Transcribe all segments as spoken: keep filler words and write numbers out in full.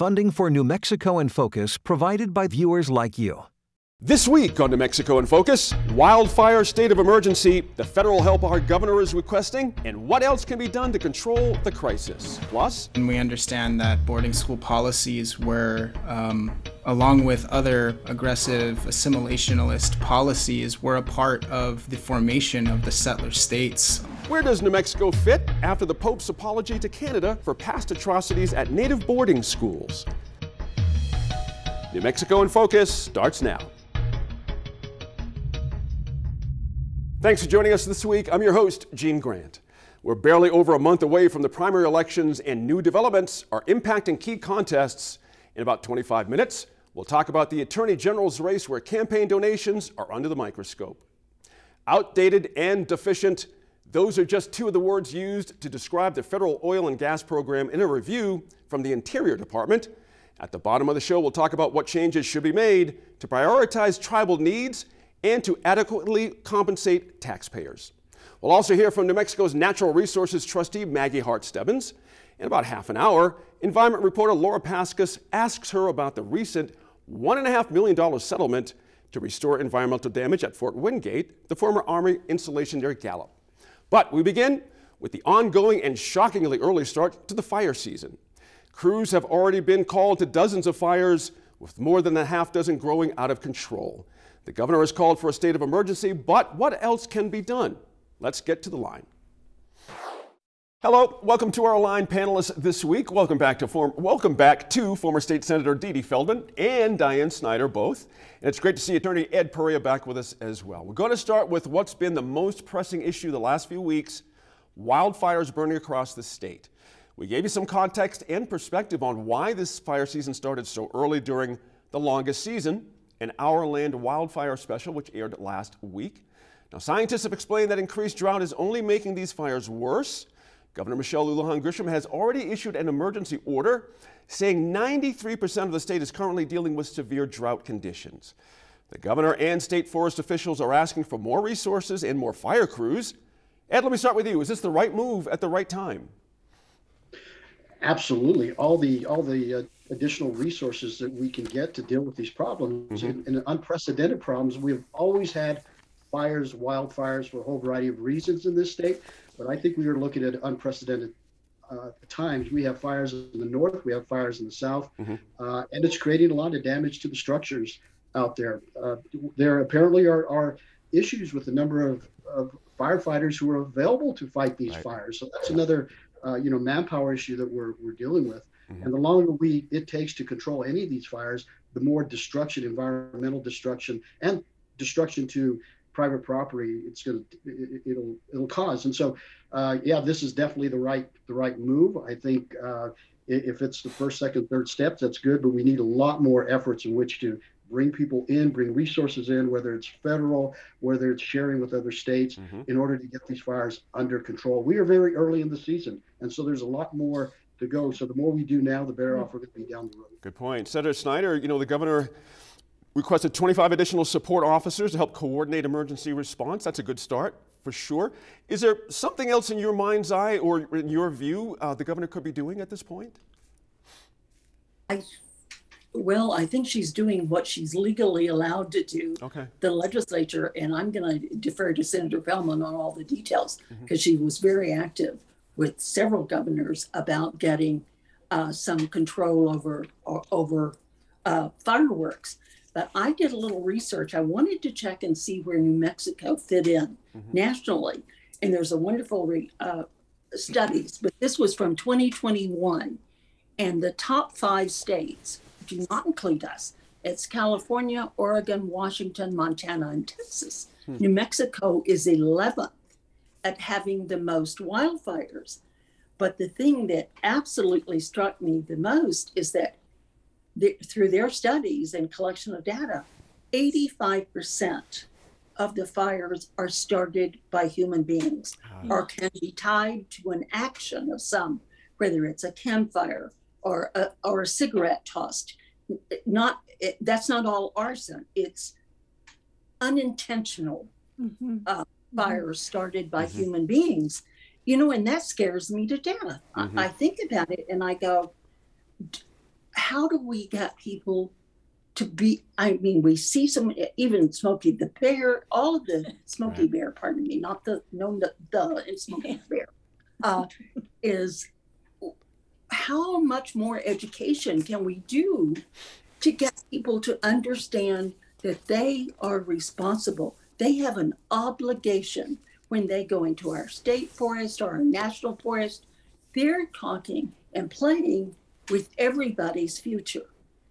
funding for New Mexico in Focus provided by viewers like you. This week on New Mexico in Focus, wildfire state of emergency, the federal help our governor is requesting, and what else can be done to control the crisis. Plus, and we understand that boarding school policies were, um, along with other aggressive assimilationist policies, were a part of the formation of the settler states. Where does New Mexico fit after the Pope's apology to Canada for past atrocities at native boarding schools? New Mexico in Focus starts now. Thanks for joining us this week. I'm your host, Gene Grant. We're barely over a month away from the primary elections, and new developments are impacting key contests. In about twenty-five minutes, we'll talk about the Attorney General's race where campaign donations are under the microscope. Outdated and deficient, those are just two of the words used to describe the federal oil and gas program in a review from the Interior Department. At the bottom of the show, we'll talk about what changes should be made to prioritize tribal needs and to adequately compensate taxpayers. We'll also hear from New Mexico's Natural Resources Trustee, Maggie Hart-Stebbins. In about half an hour, environment reporter Laura Paskus asks her about the recent one point five million dollars settlement to restore environmental damage at Fort Wingate, the former Army installation near Gallup. But we begin with the ongoing and shockingly early start to the fire season. Crews have already been called to dozens of fires, with more than a half dozen growing out of control. The governor has called for a state of emergency, but what else can be done? Let's get to the line. Hello, welcome to our line panelists this week. Welcome back to form, welcome back to former State Senator Dede Feldman and Diane Snyder both. And it's great to see Attorney Ed Peria back with us as well. We're going to start with what's been the most pressing issue the last few weeks: wildfires burning across the state. We gave you some context and perspective on why this fire season started so early during the longest season, an Our Land Wildfire Special, which aired last week. Now, scientists have explained that increased drought is only making these fires worse. Governor Michelle Lujan Grisham has already issued an emergency order saying ninety-three percent of the state is currently dealing with severe drought conditions. The governor and state forest officials are asking for more resources and more fire crews. Ed, let me start with you. Is this the right move at the right time? Absolutely. All the all the uh, additional resources that we can get to deal with these problems, mm-hmm. and, and unprecedented problems. We've always had fires, wildfires, for a whole variety of reasons in this state, but I think we are looking at unprecedented uh, times. We have fires in the north, we have fires in the south, mm-hmm. uh, and it's creating a lot of damage to the structures out there. Uh, there apparently are, are issues with the number of, of firefighters who are available to fight these right. fires, so that's another Uh, you know, manpower issue that we're, we're dealing with. Mm-hmm. And the longer we it takes to control any of these fires, the more destruction, environmental destruction and destruction to private property it's going to, it, it'll, it'll cause. And so, uh, yeah, this is definitely the right, the right move. I think uh, if it's the first, second, third step, that's good, but we need a lot more efforts in which to bring people in, bring resources in, whether it's federal, whether it's sharing with other states, mm-hmm. in order to get these fires under control. We are very early in the season, and so there's a lot more to go. So the more we do now, the better mm-hmm. off we're going to be down the road. Good point. Senator Snyder, you know, the governor requested twenty-five additional support officers to help coordinate emergency response. That's a good start, for sure. Is there something else in your mind's eye or in your view uh, the governor could be doing at this point? I Well, I think she's doing what she's legally allowed to do. Okay. The legislature, and I'm going to defer to Senator Feldman on all the details because mm-hmm. she was very active with several governors about getting uh, some control over or, over uh, fireworks. But I did a little research. I wanted to check and see where New Mexico fit in mm-hmm. nationally, and there's a wonderful re, uh, studies. But this was from twenty twenty-one, and the top five states do not include us. It's California, Oregon, Washington, Montana, and Texas. Hmm. New Mexico is eleventh at having the most wildfires. But the thing that absolutely struck me the most is that the, through their studies and collection of data, eighty-five percent of the fires are started by human beings oh. or can be tied to an action of some, whether it's a campfire or a, or a cigarette tossed. Not it, that's not all arson. It's unintentional mm-hmm. uh, fires started by mm-hmm. human beings, you know, and that scares me to death. Mm-hmm. I, I think about it and I go, how do we get people to be, I mean, we see some, even Smokey the Bear, all of the Smokey right. Bear, pardon me, not the, no, the, the and Smokey the Bear, uh, is how much more education can we do to get people to understand that they are responsible. They have an obligation when they go into our state forest or our national forest. They're talking and playing with everybody's future.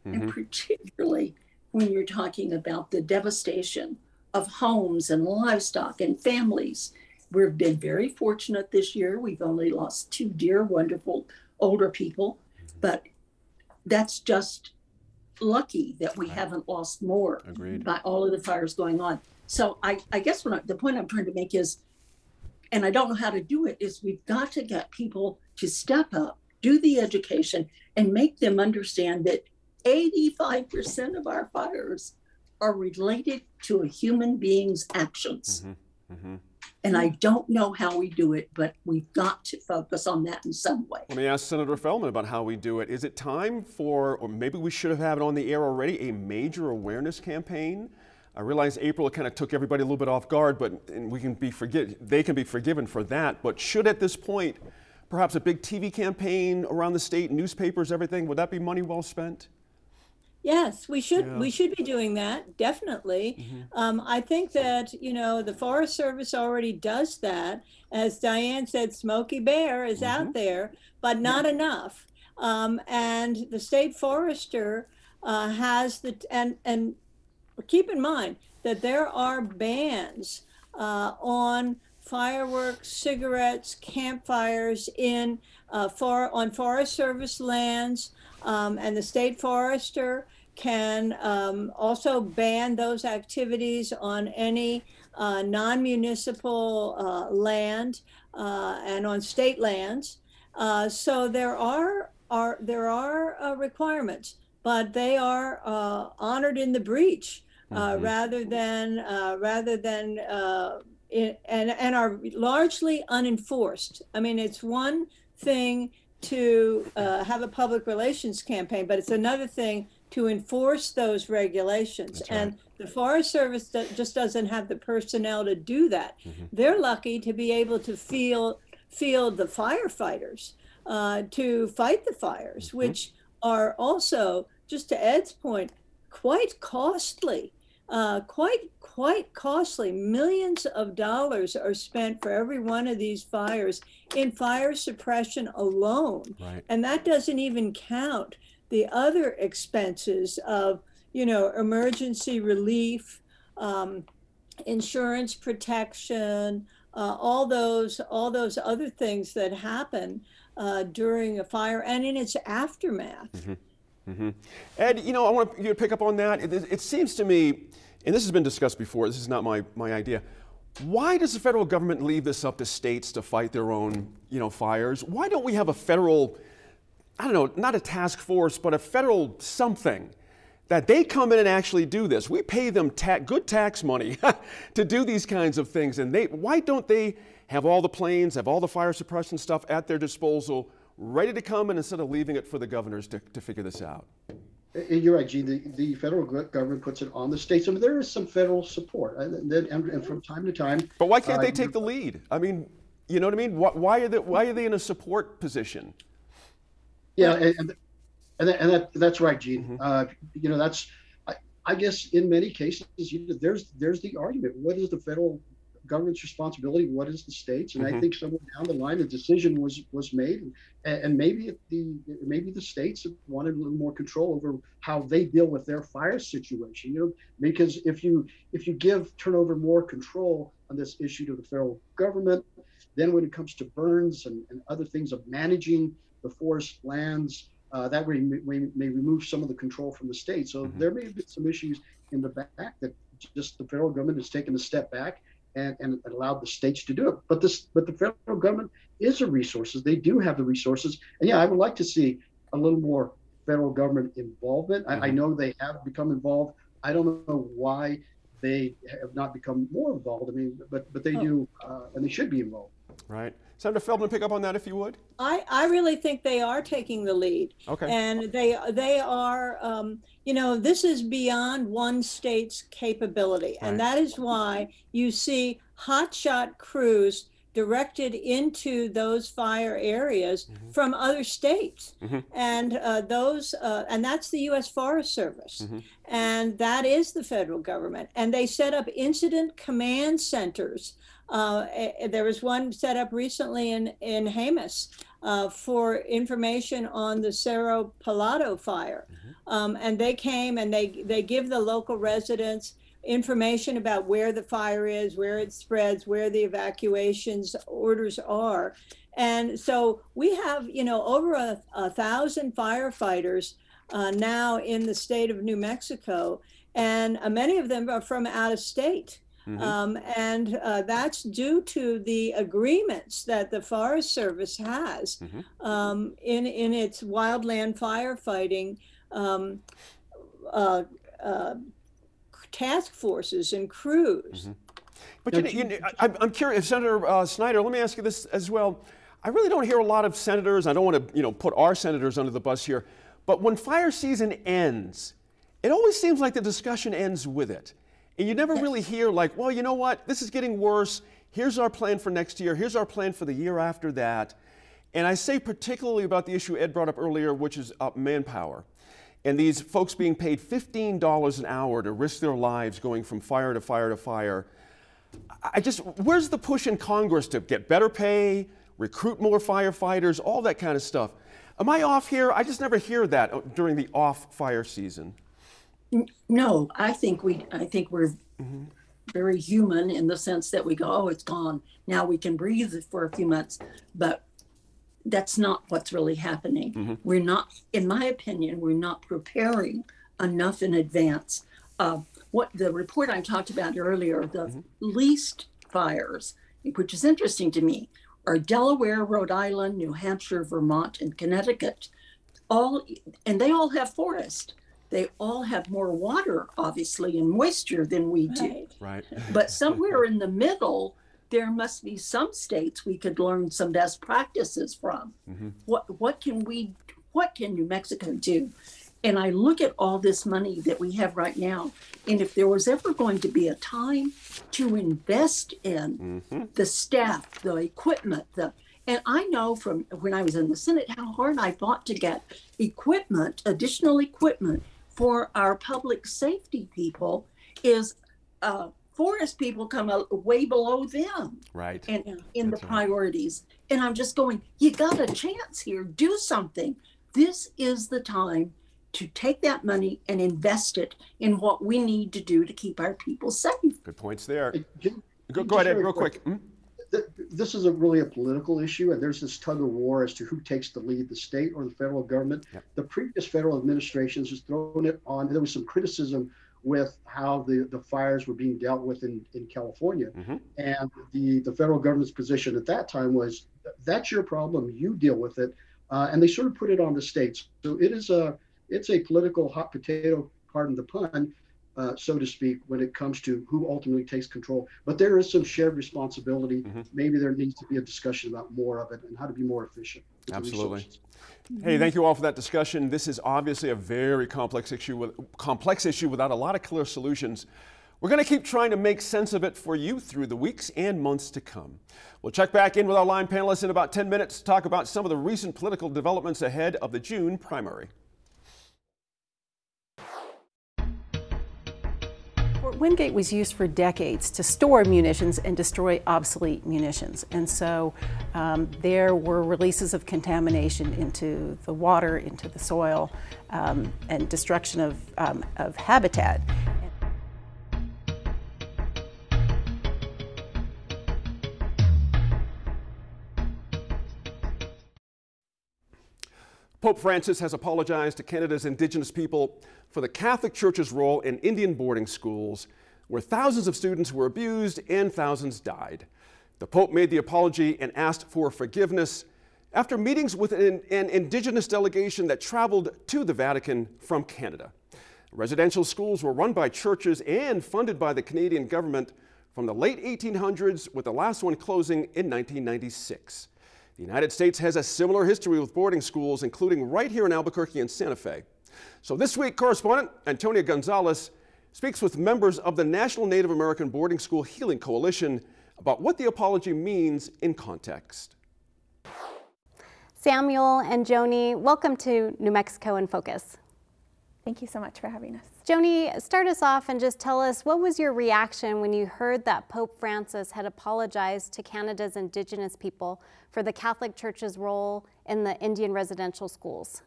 Mm-hmm. And particularly when you're talking about the devastation of homes and livestock and families. We've been very fortunate this year. We've only lost two dear, wonderful older people, but that's just lucky that we right. haven't lost more Agreed. By all of the fires going on. So I, I guess what I, the point I'm trying to make is, and I don't know how to do it, is we've got to get people to step up, do the education, and make them understand that eighty-five percent of our fires are related to a human being's actions. Mm-hmm. Mm-hmm. And I don't know how we do it, but we've got to focus on that in some way. Let me ask Senator Feldman about how we do it. Is it time for, or maybe we should have had it on the air already, a major awareness campaign? I realize April kind of took everybody a little bit off guard, but and we can be forgive, they can be forgiven for that. But should at this point, perhaps a big T V campaign around the state, newspapers, everything, would that be money well spent? Yes, we should yeah. we should be doing that, definitely. Mm-hmm. um, I think that, you know, the Forest Service already does that. As Diane said, Smokey Bear is mm-hmm. out there, but not yeah. enough. Um, and the state forester uh, has the, and, and keep in mind that there are bans uh, on fireworks, cigarettes, campfires in uh, for, on Forest Service lands. Um, and the state forester can um, also ban those activities on any uh, non-municipal uh, land uh, and on state lands. Uh, so there are, are, there are uh, requirements, but they are uh, honored in the breach uh, mm-hmm. rather than, uh, rather than uh, in, and, and are largely unenforced. I mean, it's one thing to uh, have a public relations campaign, but it's another thing to enforce those regulations. That's and right. the Forest Service just doesn't have the personnel to do that. Mm-hmm. They're lucky to be able to field, field the firefighters uh, to fight the fires, mm-hmm. which are also, just to Ed's point, quite costly, uh, quite, quite costly. Millions of dollars are spent for every one of these fires in fire suppression alone. Right. And that doesn't even count the other expenses of, you know, emergency relief, um, insurance protection, uh, all those, all those other things that happen uh, during a fire and in its aftermath. Mm-hmm. Mm-hmm. Ed, you know, I want you to pick up on that. It, it seems to me, and this has been discussed before, this is not my, my idea. Why does the federal government leave this up to states to fight their own, you know, fires? Why don't we have a federal, I don't know, not a task force, but a federal something that they come in and actually do this? We pay them ta good tax money to do these kinds of things. And they, why don't they have all the planes, have all the fire suppression stuff at their disposal, ready to come in instead of leaving it for the governors to, to figure this out? And you're right, Gene, the, the federal government puts it on the states. I mean, there is some federal support, and, and, and from time to time. But why can't uh, they take the lead? I mean, you know what I mean? Why, why, are, they, why are they in a support position? Yeah, and, and, and that, that's right, Gene. Mm-hmm. uh, you know, that's, I, I guess in many cases, you know, there's, there's the argument. What is the federal government's responsibility? What is the state's? And mm-hmm. I think somewhere down the line, a decision was was made, and, and maybe the maybe the states wanted a little more control over how they deal with their fire situation. You know, because if you if you give turn over more control on this issue to the federal government, then when it comes to burns and, and other things of managing the forest lands, uh, that way may, may remove some of the control from the state. So mm-hmm. there may have been some issues in the back that just the federal government has taken a step back and, and allowed the states to do it. But this, but the federal government is a resources. They do have the resources. And yeah, I would like to see a little more federal government involvement. I, mm-hmm. I know they have become involved. I don't know why they have not become more involved. I mean, but, but they oh. do, uh, and they should be involved. Right. Senator Feldman, pick up on that if you would. I, I really think they are taking the lead. Okay. And they, they are, um, you know, this is beyond one state's capability. Right. And that is why you see hotshot crews directed into those fire areas mm-hmm. from other states. Mm-hmm. And uh, those, uh, and that's the U S Forest Service. Mm-hmm. And that is the federal government. And they set up incident command centers. Uh, there was one set up recently in, in Jemez uh, for information on the Cerro Pelado fire. Mm-hmm. Um, and they came and they, they give the local residents information about where the fire is, where it spreads, where the evacuations orders are. And so we have, you know, over a, a thousand firefighters uh, now in the state of New Mexico, and uh, many of them are from out of state. Mm-hmm. um, and uh, that's due to the agreements that the Forest Service has mm-hmm. um, in, in its wildland firefighting um, uh, uh, task forces and crews. Mm-hmm. But you know, you know, I, I'm curious, Senator uh, Snyder, let me ask you this as well. I really don't hear a lot of senators, I don't want to you know, put our senators under the bus here, but when fire season ends, it always seems like the discussion ends with it. And you never really hear like, well, you know what, this is getting worse, here's our plan for next year, here's our plan for the year after that. And I say particularly about the issue Ed brought up earlier, which is uh, manpower. And these folks being paid fifteen dollars an hour to risk their lives going from fire to fire to fire. I just, where's the push in Congress to get better pay, recruit more firefighters, all that kind of stuff? Am I off here? I just never hear that during the off fire season. No, I think we, I think we're mm-hmm. very human in the sense that we go, oh, it's gone. Now we can breathe for a few months, but that's not what's really happening. Mm-hmm. We're not, in my opinion, we're not preparing enough in advance. Uh, what the report I talked about earlier, the mm-hmm. least fires, which is interesting to me, are Delaware, Rhode Island, New Hampshire, Vermont, and Connecticut. All, and they all have forest. They all have more water, obviously, and moisture than we do. Right. But somewhere in the middle, there must be some states we could learn some best practices from. Mm-hmm. What what can we, what can New Mexico do? And I look at all this money that we have right now, and if there was ever going to be a time to invest in mm-hmm. the staff, the equipment, the and I know from when I was in the Senate how hard I fought to get equipment, additional equipment for our public safety people is uh, forest people come out way below them, right? And in, in the priorities, right. And I'm just going, you got a chance here. Do something. This is the time to take that money and invest it in what we need to do to keep our people safe. Good points there. Jim, go go ahead, real quick. quick. This is a really a political issue, and there's this tug of war as to who takes the lead, the state or the federal government. Yep. The previous federal administrations has thrown it on. There was some criticism with how the, the fires were being dealt with in, in California. Mm-hmm. And the, the federal government's position at that time was, that's your problem, you deal with it. Uh, and they sort of put it on the states. So it is a, it's a political hot potato, pardon the pun, uh, so to speak, when it comes to who ultimately takes control. But there is some shared responsibility. Mm-hmm. Maybe there needs to be a discussion about more of it and how to be more efficient. Absolutely. Hey, thank you all for that discussion. This is obviously a very complex issue, with, complex issue without a lot of clear solutions. We're going to keep trying to make sense of it for you through the weeks and months to come. We'll check back in with our line panelists in about ten minutes to talk about some of the recent political developments ahead of the June primary. Fort Wingate was used for decades to store munitions and destroy obsolete munitions, and so um, there were releases of contamination into the water, into the soil, um, and destruction of, um, of habitat. Pope Francis has apologized to Canada's Indigenous people for the Catholic Church's role in Indian boarding schools, where thousands of students were abused and thousands died. The Pope made the apology and asked for forgiveness after meetings with an, an Indigenous delegation that traveled to the Vatican from Canada. Residential schools were run by churches and funded by the Canadian government from the late eighteen hundreds, with the last one closing in nineteen ninety-six. The United States has a similar history with boarding schools, including right here in Albuquerque and Santa Fe. So this week, correspondent Antonia Gonzalez speaks with members of the National Native American Boarding School Healing Coalition about what the apology means in context. Samuel and Joni, welcome to New Mexico in Focus. Thank you so much for having us. Joni, start us off and just tell us, what was your reaction when you heard that Pope Francis had apologized to Canada's Indigenous people for the Catholic Church's role in the Indian residential schools?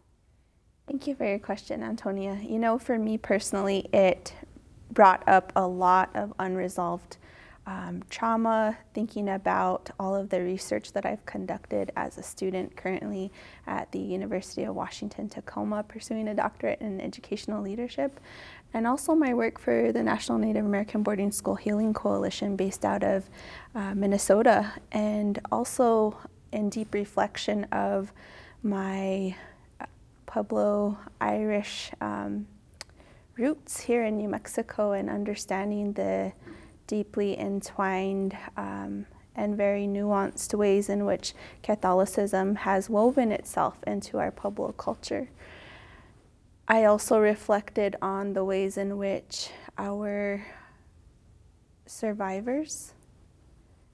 Thank you for your question, Antonia. You know, for me personally, it brought up a lot of unresolved Um, trauma, thinking about all of the research that I've conducted as a student currently at the University of Washington Tacoma, pursuing a doctorate in educational leadership, and also my work for the National Native American Boarding School Healing Coalition based out of uh, Minnesota, and also in deep reflection of my Pueblo Irish um, roots here in New Mexico, and understanding the deeply entwined um, and very nuanced ways in which Catholicism has woven itself into our Pueblo culture. I also reflected on the ways in which our survivors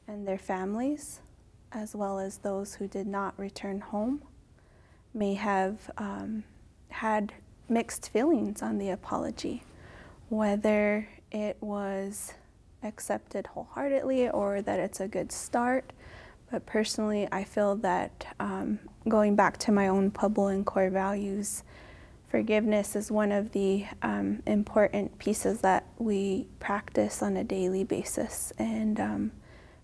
and their families, as well as those who did not return home, may have um, had mixed feelings on the apology, whether it was accepted wholeheartedly or that it's a good start. But personally, I feel that um, going back to my own Pueblo and core values, forgiveness is one of the um, important pieces that we practice on a daily basis. And um,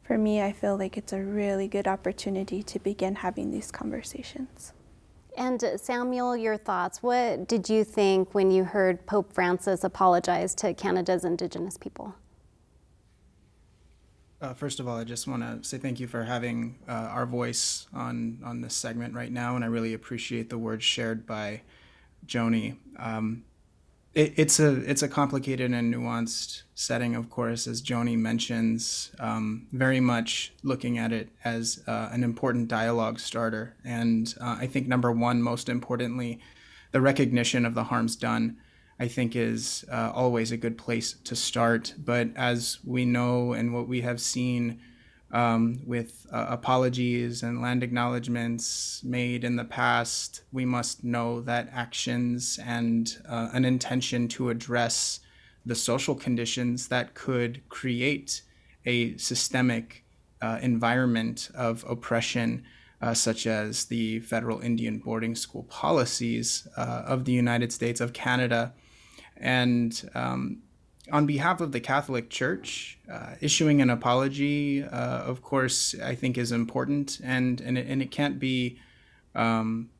for me, I feel like it's a really good opportunity to begin having these conversations. And Samuel, your thoughts. What did you think when you heard Pope Francis apologize to Canada's Indigenous people? Uh, first of all, I just want to say thank you for having uh, our voice on, on this segment right now, and I really appreciate the words shared by Joni. Um, it, it's, a, it's a complicated and nuanced setting, of course, as Joni mentions, um, very much looking at it as uh, an important dialogue starter. And uh, I think number one, most importantly, the recognition of the harms done, I think, is uh, always a good place to start. But as we know, and what we have seen um, with uh, apologies and land acknowledgements made in the past, we must know that actions and uh, an intention to address the social conditions that could create a systemic uh, environment of oppression, Uh, such as the federal Indian boarding school policies uh, of the United States, of Canada. And um, on behalf of the Catholic Church, uh, issuing an apology, uh, of course, I think is important. And, and, it, and it can't be um,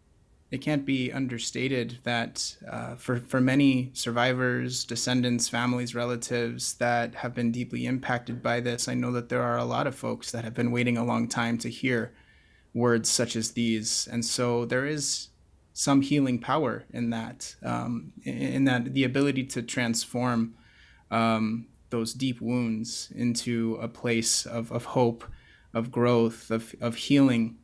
it can't be understated that uh, for, for many survivors, descendants, families, relatives that have been deeply impacted by this, I know that there are a lot of folks that have been waiting a long time to hear words such as these. And so there is some healing power in that, um, in that the ability to transform um, those deep wounds into a place of, of hope, of growth, of, of healing.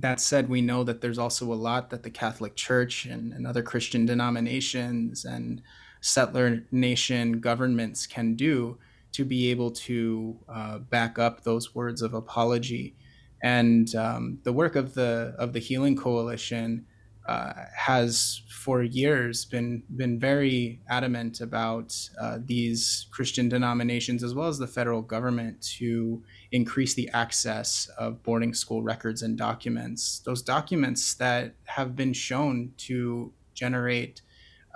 That said, we know that there's also a lot that the Catholic Church and, and other Christian denominations and settler nation governments can do to be able to uh, back up those words of apology. And um, the work of the of the Healing Coalition uh, has, for years, been been very adamant about uh, these Christian denominations, as well as the federal government, to increase the access of boarding school records and documents. Those documents that have been shown to generate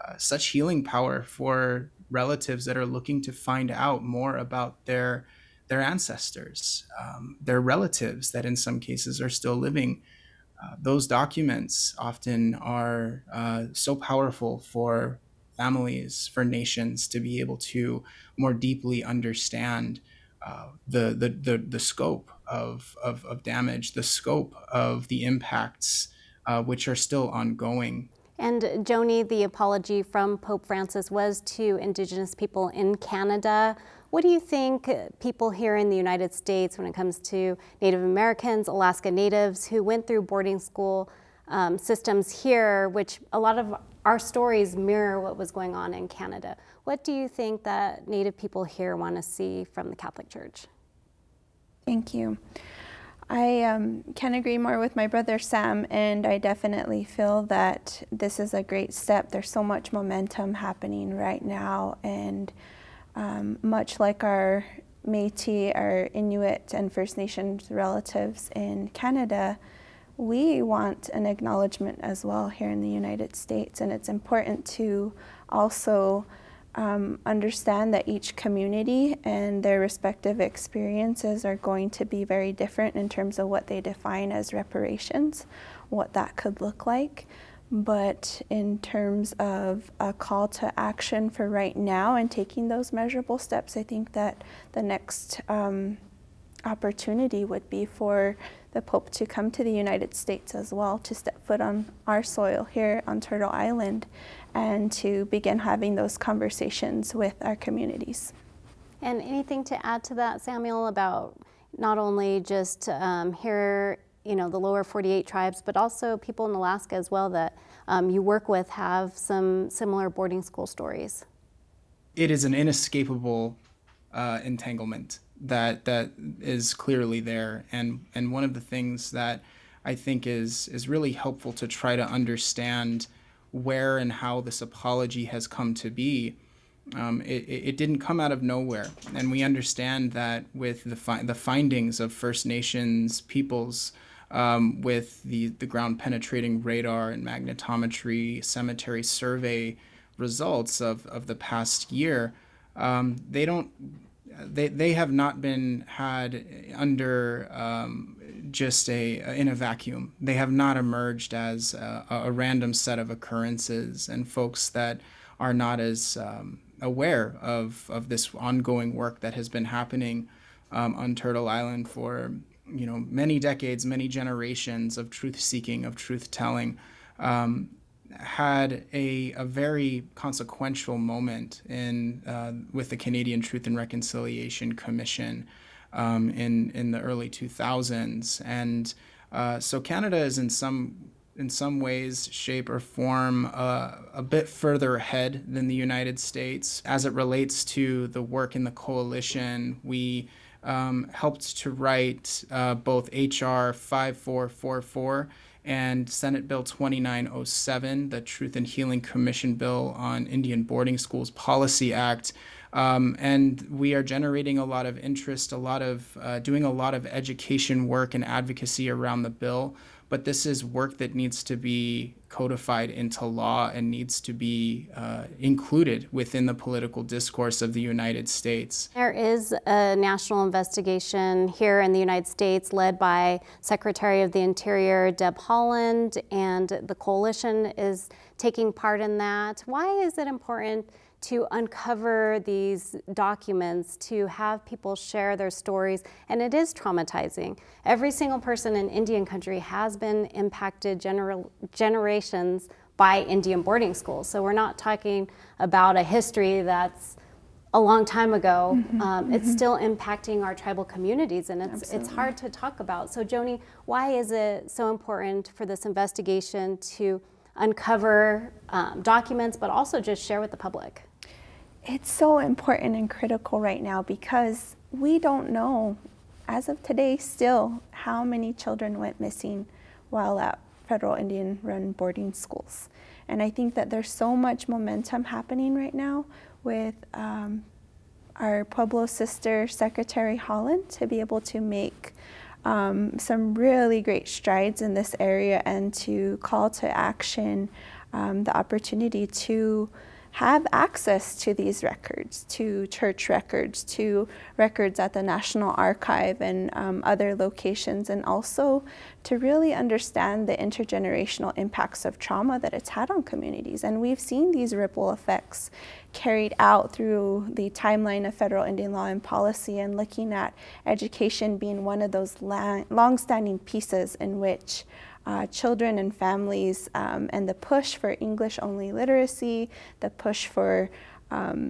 uh, such healing power for relatives that are looking to find out more about their their ancestors, um, their relatives that in some cases are still living. Uh, those documents often are uh, so powerful for families, for nations to be able to more deeply understand uh, the, the, the, the scope of, of, of damage, the scope of the impacts uh, which are still ongoing. And Joni, the apology from Pope Francis was to Indigenous people in Canada. What do you think people here in the United States, when it comes to Native Americans, Alaska Natives, who went through boarding school um, systems here, which a lot of our stories mirror what was going on in Canada. What do you think that Native people here want to see from the Catholic Church? Thank you. I um, can't agree more with my brother Sam, and I definitely feel that this is a great step. There's so much momentum happening right now, and um, much like our Métis, our Inuit and First Nations relatives in Canada, we want an acknowledgement as well here in the United States, and it's important to also Um, understand that each community and their respective experiences are going to be very different in terms of what they define as reparations, what that could look like. But in terms of a call to action for right now and taking those measurable steps, I think that the next um, opportunity would be for the Pope to come to the United States as well, to step foot on our soil here on Turtle Island, and to begin having those conversations with our communities. And anything to add to that, Samuel, about not only just um, here, you know, the lower forty-eight tribes, but also people in Alaska as well that um, you work with have some similar boarding school stories? It is an inescapable uh, entanglement that that is clearly there, and and one of the things that I think is is really helpful to try to understand where and how this apology has come to be. Um, it, it didn't come out of nowhere, and we understand that with the fi the findings of First Nations peoples, um, with the the ground penetrating radar and magnetometry cemetery survey results of of the past year, um, they don't. They, they have not been had under um, just a, in a vacuum. They have not emerged as a, a random set of occurrences and folks that are not as um, aware of, of this ongoing work that has been happening um, on Turtle Island for, you know, many decades, many generations of truth-seeking, of truth-telling. Um, had a, a very consequential moment in uh, with the Canadian Truth and Reconciliation Commission um, in in the early two thousands, and uh, so Canada is in some in some ways, shape or form, uh, a bit further ahead than the United States as it relates to the work in the coalition. We um, helped to write uh, both H R five four four four. And Senate Bill twenty-nine oh seven, the Truth and Healing Commission Bill on Indian Boarding Schools Policy Act. Um, and we are generating a lot of interest, a lot of, uh, doing a lot of education work and advocacy around the bill. But this is work that needs to be codified into law and needs to be uh, included within the political discourse of the United States. There is a national investigation here in the United States led by Secretary of the Interior Deb Haaland, and the coalition is taking part in that. Why is it important to uncover these documents, to have people share their stories? And it is traumatizing. Every single person in Indian country has been impacted gener generations by Indian boarding schools. So we're not talking about a history that's a long time ago. Mm-hmm, um, mm-hmm. It's still impacting our tribal communities, and it's, it's hard to talk about. So Joni, why is it so important for this investigation to uncover um, documents, but also just share with the public? It's so important and critical right now because we don't know, as of today still, how many children went missing while at federal Indian-run boarding schools. And I think that there's so much momentum happening right now with um, our Pueblo sister, Secretary Haaland, to be able to make um, some really great strides in this area and to call to action um, the opportunity to have access to these records, to church records, to records at the National Archive and um, other locations, and also to really understand the intergenerational impacts of trauma that it's had on communities. And we've seen these ripple effects carried out through the timeline of federal Indian law and policy, and looking at education being one of those long-standing pieces in which Uh, children and families, um, and the push for English-only literacy, the push for um,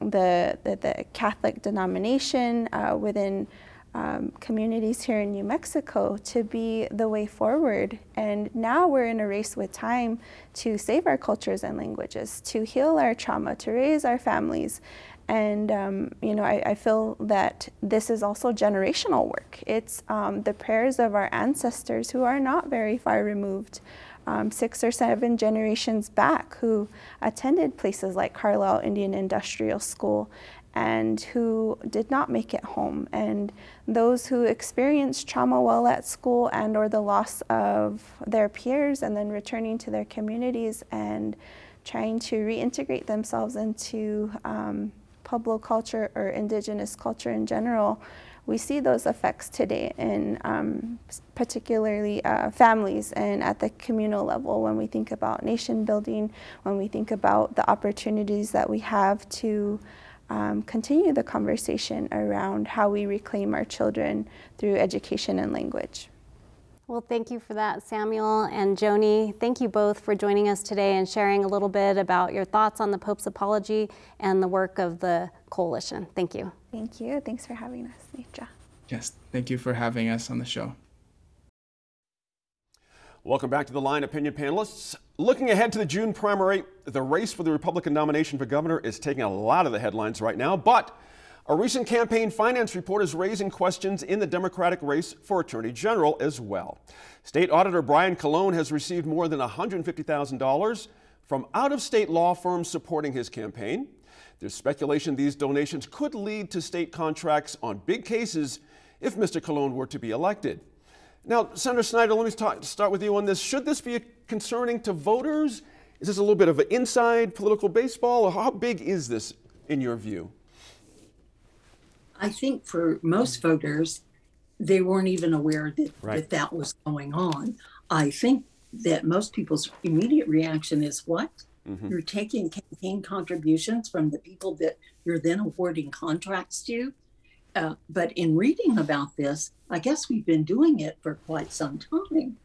the, the, the Catholic denomination uh, within um, communities here in New Mexico to be the way forward. And now we're in a race with time to save our cultures and languages, to heal our trauma, to raise our families. And um, you know, I, I feel that this is also generational work. It's um, the prayers of our ancestors who are not very far removed, um, six or seven generations back, who attended places like Carlisle Indian Industrial School and who did not make it home. And those who experienced trauma while at school and or the loss of their peers and then returning to their communities and trying to reintegrate themselves into um, Pueblo culture or indigenous culture in general, we see those effects today in um, particularly uh, families and at the communal level when we think about nation building, when we think about the opportunities that we have to um, continue the conversation around how we reclaim our children through education and language. Well, thank you for that, Samuel and Joni. Thank you both for joining us today and sharing a little bit about your thoughts on the Pope's apology and the work of the coalition. Thank you. Thank you. Thanks for having us, Netra. Yes, thank you for having us on the show. Welcome back to the Line Opinion panelists. Looking ahead to the June primary, the race for the Republican nomination for governor is taking a lot of the headlines right now, but a recent campaign finance report is raising questions in the Democratic race for Attorney General as well. State Auditor Brian Colon has received more than one hundred fifty thousand dollars from out-of-state law firms supporting his campaign. There's speculation these donations could lead to state contracts on big cases if Mister Colon were to be elected. Now, Senator Snyder, let me talk, start with you on this. Should this be concerning to voters? Is this a little bit of an inside political baseball, or how big is this in your view? I think for most voters, they weren't even aware that, right. that that was going on. I think that most people's immediate reaction is, what? Mm-hmm. You're taking campaign contributions from the people that you're then awarding contracts to? Uh, but in reading about this, I guess we've been doing it for quite some time.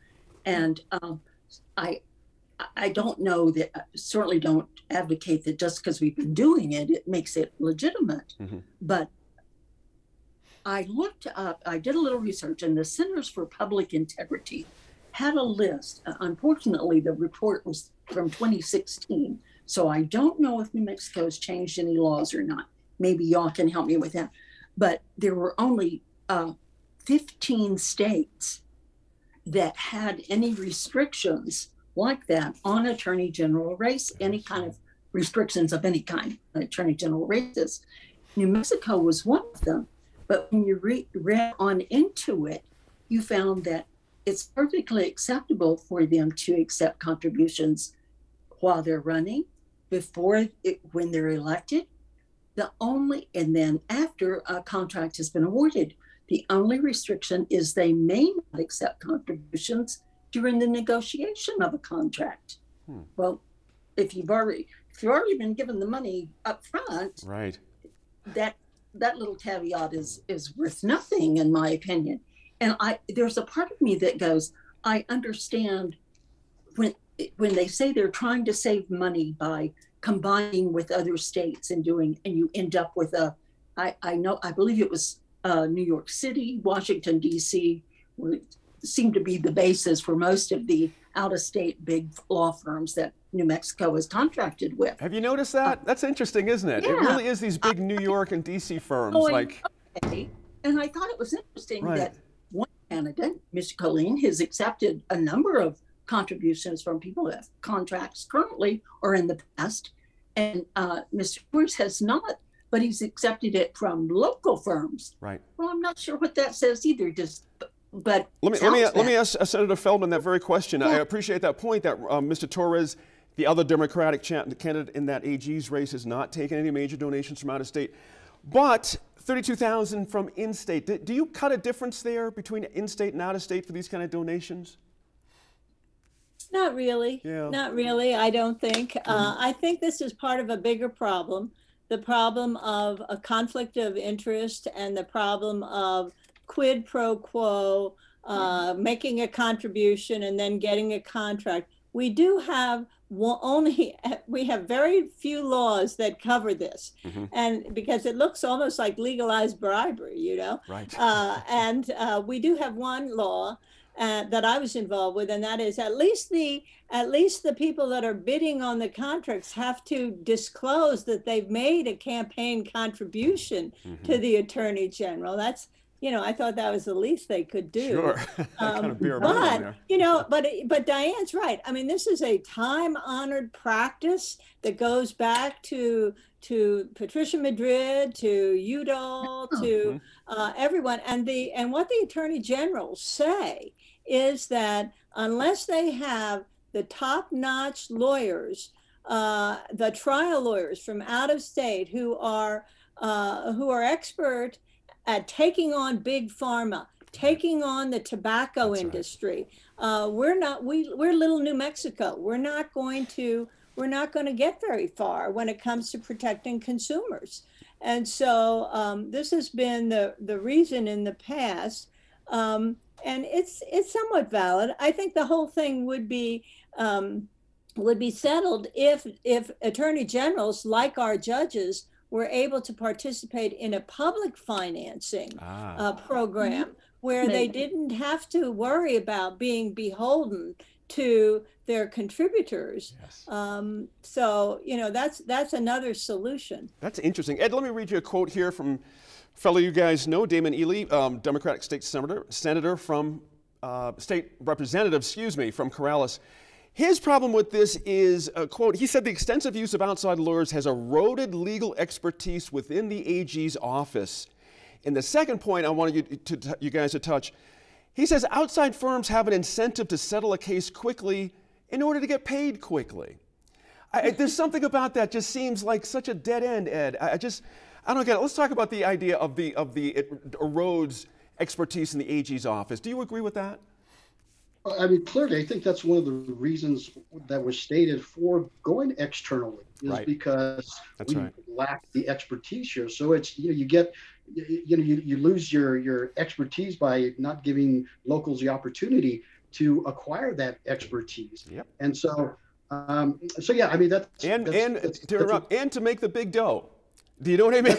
And um, I, I don't know that, I certainly don't advocate that just because we've been doing it, it makes it legitimate. Mm-hmm. But I looked up, I did a little research, and the Centers for Public Integrity had a list. Unfortunately, the report was from twenty sixteen, so I don't know if New Mexico's changed any laws or not. Maybe y'all can help me with that. But there were only uh, fifteen states that had any restrictions like that on attorney general race, any kind of restrictions of any kind, attorney general races. New Mexico was one of them. But when you re read on into it, you found that it's perfectly acceptable for them to accept contributions while they're running, before it, when they're elected, the only, and then after a contract has been awarded. The only restriction is they may not accept contributions during the negotiation of a contract. Hmm. Well, if you've already if you've already been given the money up front, right? That. That little caveat is is worth nothing, in my opinion. And I there's a part of me that goes, I understand when when they say they're trying to save money by combining with other states and doing, and you end up with a, I, I know, I believe it was uh, New York City, Washington, D C, were, seemed to be the basis for most of the out-of-state big law firms that New Mexico was contracted with. Have you noticed that? Uh, That's interesting, isn't it? Yeah. It really is these big New York and D C firms. Oh, and, like, okay. And I thought it was interesting right. that one candidate, Mister Colon, has accepted a number of contributions from people who have contracts currently or in the past, and uh, Mister Bruce has not, but he's accepted it from local firms. Right. Well, I'm not sure what that says either. Just. But let me let me bad. let me ask uh, Senator Feldman that very question. Yeah. I appreciate that point that um, Mister Torres, the other Democratic candidate in that A G's race, has not taken any major donations from out of state, but thirty-two thousand from in-state. Do, do you cut a difference there between in-state and out-of-state for these kind of donations? Not really. Yeah. Not really. I don't think. Mm-hmm. uh, I think this is part of a bigger problem, the problem of a conflict of interest and the problem of quid pro quo, uh, making a contribution and then getting a contract. we do have only, we have very few laws that cover this. Mm-hmm. And because it looks almost like legalized bribery, you know? Right. Uh, and uh, we do have one law uh, that I was involved with, and that is at least the at least the people that are bidding on the contracts have to disclose that they've made a campaign contribution mm-hmm. to the Attorney General. That's, you know, I thought that was the least they could do. Sure. um, but, you know, but, but Diane's right. I mean, this is a time-honored practice that goes back to, to Patricia Madrid, to Udall, to uh, everyone. And, the, and what the Attorney Generals say is that unless they have the top-notch lawyers, uh, the trial lawyers from out of state who are, uh, who are expert at taking on big pharma, taking on the tobacco That's industry, right. uh, we're not. We we're little New Mexico. We're not going to. We're not going to get very far when it comes to protecting consumers. And so um, this has been the the reason in the past, um, and it's it's somewhat valid. I think the whole thing would be. Um, would be settled if if attorney generals like our judges were able to participate in a public financing ah. uh, program where they didn't have to worry about being beholden to their contributors. Yes. Um, so, you know, that's that's another solution. That's interesting. Ed, let me read you a quote here from a fellow you guys know, Damon Ely, um, Democratic state senator, senator from uh, state representative, excuse me, from Corrales. His problem with this is, a quote, he said the extensive use of outside lawyers has eroded legal expertise within the A G's office. And the second point I wanted you, to, to, you guys to touch, he says outside firms have an incentive to settle a case quickly in order to get paid quickly. I, there's something about that just seems like such a dead end, Ed. I just, I don't get it. Let's talk about the idea of the, of the it erodes expertise in the A G's office. Do you agree with that? I mean, clearly, I think that's one of the reasons that was stated for going externally is right. because that's we right. lack the expertise here. So it's, you know, you get, you know, you, you lose your, your expertise by not giving locals the opportunity to acquire that expertise. Yep. And so, um, so yeah, I mean, that's... And, that's, and, that's, to, that's interrupt, a, and to make the big dough. Do you know what I mean?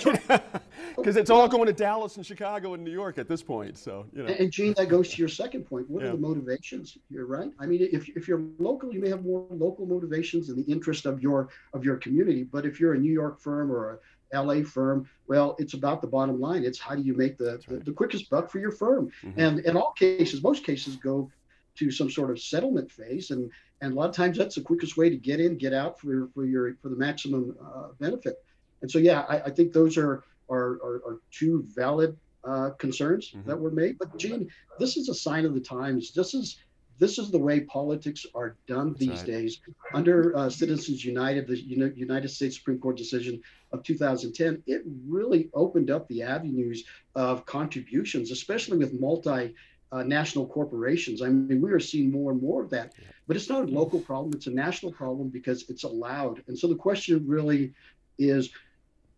Because it's all going to Dallas and Chicago and New York at this point. So, you know. And, and Gene, that goes to your second point. What yeah. are the motivations here, right? I mean, if, if you're local, you may have more local motivations in the interest of your of your community. But if you're a New York firm or a L A firm, well, it's about the bottom line. It's how do you make the, right. the, the quickest buck for your firm? Mm-hmm. And in all cases, most cases go to some sort of settlement phase. And, and a lot of times that's the quickest way to get in, get out for, for, your, for the maximum uh, benefit. And so, yeah, I, I think those are are, are, are two valid uh, concerns mm-hmm. that were made. But Gene, this is a sign of the times. This is this is the way politics are done That's these right. days. Under uh, Citizens United, the United States Supreme Court decision of two thousand ten, it really opened up the avenues of contributions, especially with multi. Uh, national corporations. I mean, we are seeing more and more of that, but it's not a local problem. It's a national problem because it's allowed. And so the question really is, do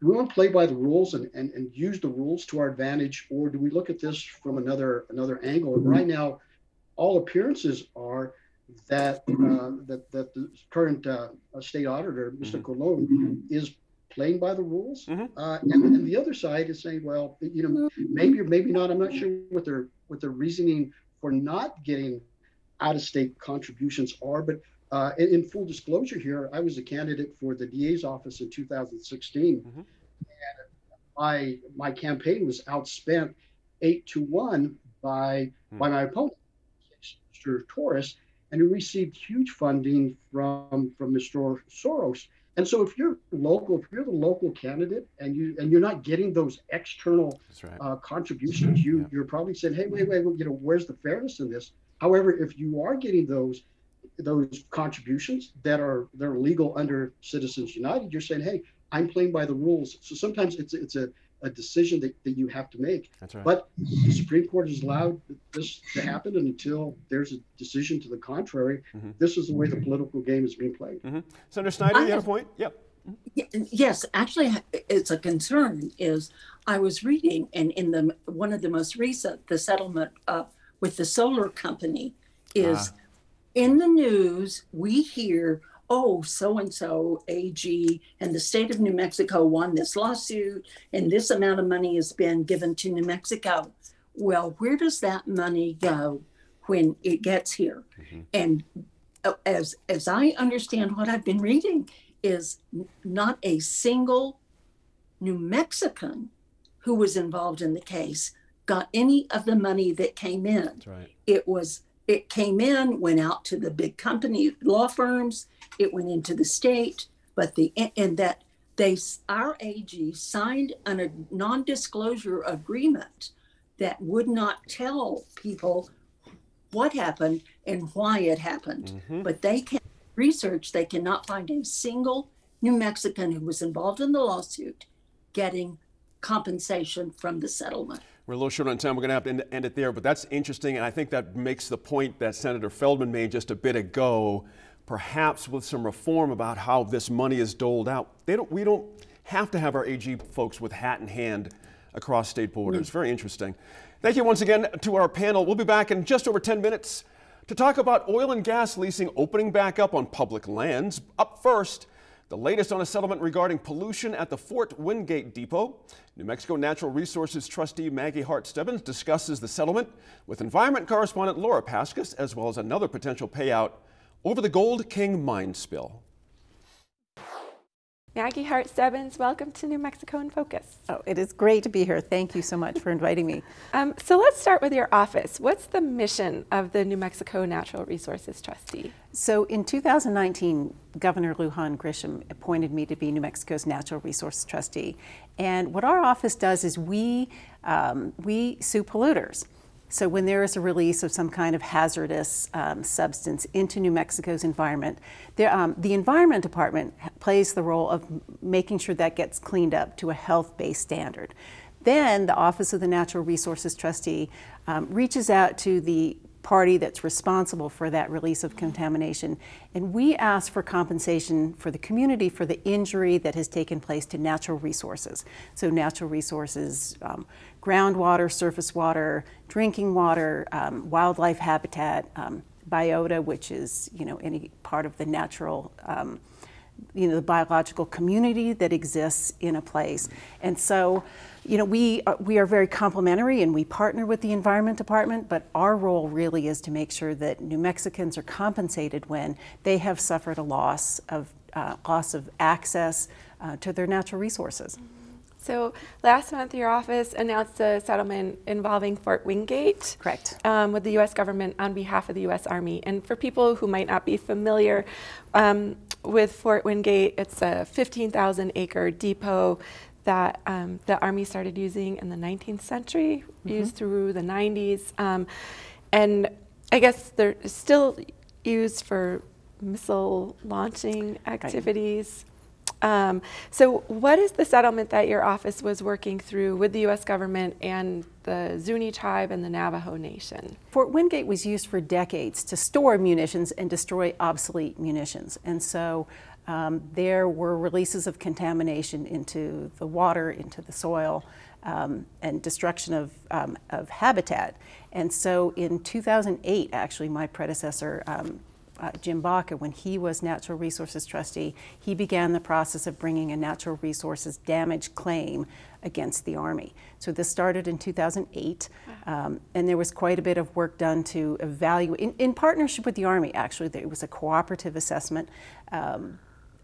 we want to play by the rules and, and, and use the rules to our advantage, or do we look at this from another another angle? And right now, all appearances are that uh, that, that the current uh, state auditor, Mister Colon, is playing by the rules. Mm-hmm. uh, and, and the other side is saying, well, you know, maybe or maybe not. I'm not sure what their what their reasoning for not getting out-of-state contributions are. But uh, in, in full disclosure here, I was a candidate for the D A's office in two thousand sixteen, mm-hmm. and my my campaign was outspent eight to one by mm-hmm. by my opponent, Mister Torres, and who received huge funding from from Mister Soros. And so if you're local, if you're the local candidate and, you, and you're not getting those external right. uh, contributions, you, yeah. you're probably saying, hey, wait, wait, well, you know, where's the fairness in this? However, if you are getting those those contributions that are they're legal under Citizens United, you're saying, hey, I'm playing by the rules. So sometimes it's, it's a, a decision that, that you have to make. That's right. But the Supreme Court has allowed this to happen, and until there's a decision to the contrary, mm-hmm. this is the way the political game is being played. Mm-hmm. Senator Snyder, I you have, have a point? Yep. Yes, actually, it's a concern. Is I was reading, and in the one of the most recent, the settlement uh, with the solar company is ah. in the news, we hear, oh, so-and-so A G and the state of New Mexico won this lawsuit and this amount of money has been given to New Mexico. Well, where does that money go when it gets here? Mm-hmm. And as, as I understand what I've been reading is not a single New Mexican who was involved in the case got any of the money that came in. That's right. It was, it came in, went out to the big company law firms, it went into the state, but the, and that they, our A G signed an, a non-disclosure agreement that would not tell people what happened and why it happened. Mm-hmm. But they can research, they cannot find a single New Mexican who was involved in the lawsuit getting compensation from the settlement. We're a little short on time. We're going to have to end it there, but that's interesting, and I think that makes the point that Senator Feldman made just a bit ago. Perhaps with some reform about how this money is doled out, they don't. We don't have to have our A G folks with hat in hand across state borders. Mm. Very interesting. Thank you once again to our panel. We'll be back in just over ten minutes to talk about oil and gas leasing opening back up on public lands. Up first, the latest on a settlement regarding pollution at the Fort Wingate Depot. New Mexico Natural Resources Trustee Maggie Hart-Stebbins discusses the settlement with environment correspondent Laura Paskus, as well as another potential payout over the Gold King Mine spill. Maggie Hart-Stebbins, welcome to New Mexico in Focus. Oh, it is great to be here. Thank you so much for inviting me. Um, so let's start with your office. What's the mission of the New Mexico Natural Resources Trustee? So in two thousand nineteen, Governor Lujan Grisham appointed me to be New Mexico's Natural Resources Trustee. And what our office does is we, um, we sue polluters. So when there is a release of some kind of hazardous um, substance into New Mexico's environment, there, um, the Environment Department plays the role of making sure that gets cleaned up to a health-based standard. Then the Office of the Natural Resources Trustee um, reaches out to the party that's responsible for that release of contamination, and we ask for compensation for the community for the injury that has taken place to natural resources. So natural resources, um, groundwater, surface water, drinking water, um, wildlife habitat, um, biota, which is, you know, any part of the natural, um, you know, the biological community that exists in a place. And so, you know, we are, we are very complimentary and we partner with the Environment Department, but our role really is to make sure that New Mexicans are compensated when they have suffered a loss of, uh, loss of access uh, to their natural resources. So last month, your office announced a settlement involving Fort Wingate. Correct. Um, with the U S government on behalf of the U S Army. And for people who might not be familiar um, with Fort Wingate, it's a fifteen thousand acre depot that um, the Army started using in the nineteenth century, mm-hmm. used through the nineties. Um, and I guess they're still used for missile launching activities. Right. Um, so what is the settlement that your office was working through with the U S government and the Zuni tribe and the Navajo Nation? Fort Wingate was used for decades to store munitions and destroy obsolete munitions. And so um, there were releases of contamination into the water, into the soil, um, and destruction of, um, of habitat. And so in two thousand eight, actually, my predecessor, um, Uh, Jim Baca, when he was Natural Resources Trustee, he began the process of bringing a natural resources damage claim against the Army. So this started in two thousand eight, um, and there was quite a bit of work done to evaluate, in, in partnership with the Army actually, there was a cooperative assessment um,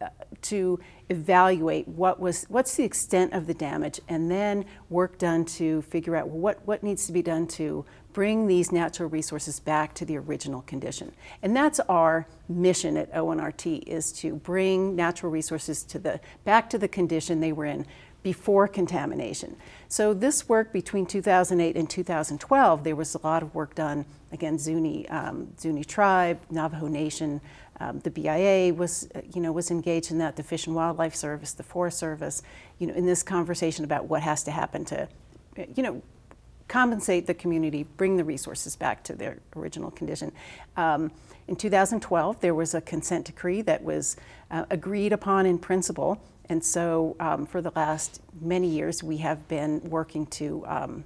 uh, to evaluate what was, what's the extent of the damage, and then work done to figure out what, what needs to be done to bring these natural resources back to the original condition. And that's our mission at O N R T, is to bring natural resources to the, back to the condition they were in before contamination. So this work between two thousand eight and two thousand twelve, there was a lot of work done, again, Zuni, um, Zuni tribe, Navajo Nation, um, the B I A was, you know, was engaged in that, the Fish and Wildlife Service, the Forest Service, you know, in this conversation about what has to happen to, you know, compensate the community, bring the resources back to their original condition. Um, in two thousand twelve, there was a consent decree that was uh, agreed upon in principle, and so um, for the last many years, we have been working to um,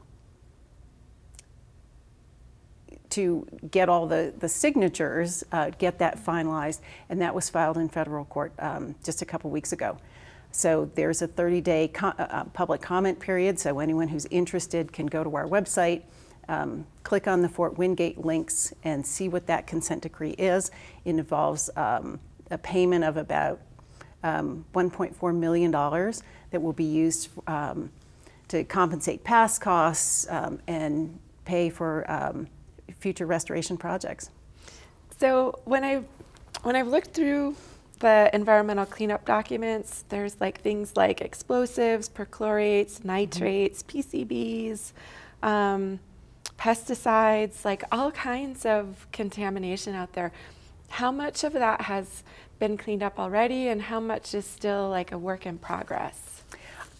to get all the, the signatures, uh, get that finalized, and that was filed in federal court um, just a couple weeks ago. So there's a thirty day co uh, public comment period, so anyone who's interested can go to our website, um, click on the Fort Wingate links, and see what that consent decree is. It involves um, a payment of about um, one point four million dollars that will be used um, to compensate past costs um, and pay for um, future restoration projects. So when I when I've looked through the environmental cleanup documents, there's like things like explosives, perchlorates, nitrates, P C Bs, um, pesticides, like all kinds of contamination out there. How much of that has been cleaned up already, and how much is still like a work in progress?